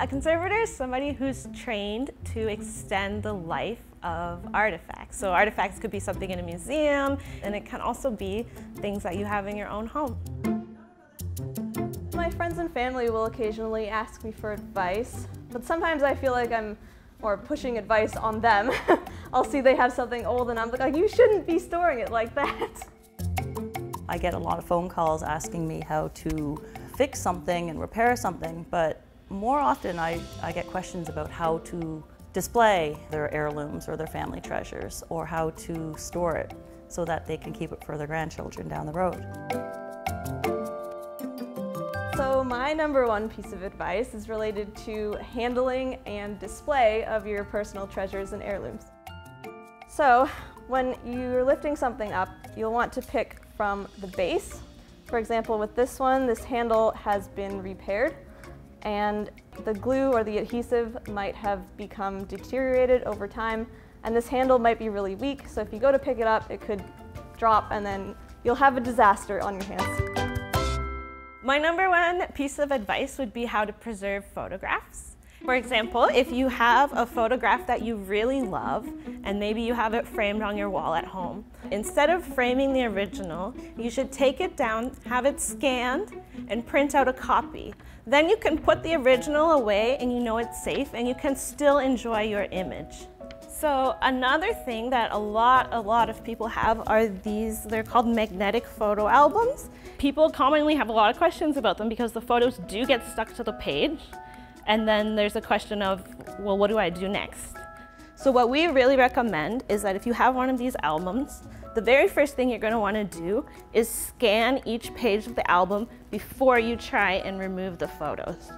A conservator is somebody who's trained to extend the life of artifacts. So artifacts could be something in a museum, and it can also be things that you have in your own home. My friends and family will occasionally ask me for advice, but sometimes I feel like I'm more pushing advice on them. I'll see they have something old and I'm like, you shouldn't be storing it like that. I get a lot of phone calls asking me how to fix something and repair something, but more often I get questions about how to display their heirlooms or their family treasures, or how to store it so that they can keep it for their grandchildren down the road. So my number one piece of advice is related to handling and display of your personal treasures and heirlooms. So when you're lifting something up, you'll want to pick from the base. For example, with this one, this handle has been repaired, and the glue or the adhesive might have become deteriorated over time, and this handle might be really weak, so if you go to pick it up, it could drop, and then you'll have a disaster on your hands. My number one piece of advice would be how to preserve photographs. For example, if you have a photograph that you really love, and maybe you have it framed on your wall at home, instead of framing the original, you should take it down, have it scanned, and print out a copy. Then you can put the original away and you know it's safe and you can still enjoy your image. So another thing that a lot of people have are these, they're called magnetic photo albums. People commonly have a lot of questions about them because the photos do get stuck to the page. And then there's a question of, well, what do I do next? So what we really recommend is that if you have one of these albums, the very first thing you're going to want to do is scan each page of the album before you try and remove the photos.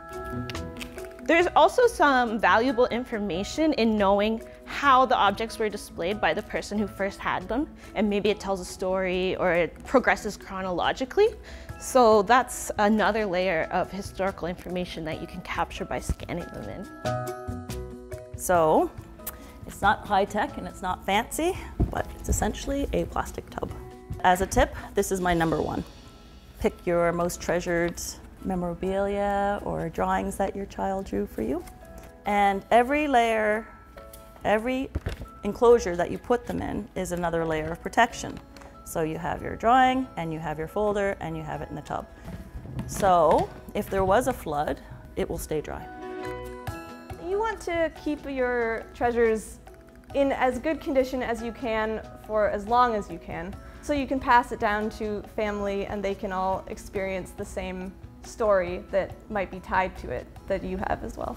There's also some valuable information in knowing how the objects were displayed by the person who first had them, and maybe it tells a story or it progresses chronologically. So that's another layer of historical information that you can capture by scanning them in. So it's not high tech and it's not fancy, but it's essentially a plastic tub. As a tip, this is my number one. Pick your most treasured memorabilia or drawings that your child drew for you. And every layer, every enclosure that you put them in is another layer of protection. So you have your drawing and you have your folder and you have it in the tub. So if there was a flood, it will stay dry. You want to keep your treasures in as good condition as you can for as long as you can, so you can pass it down to family and they can all experience the same story that might be tied to it that you have as well.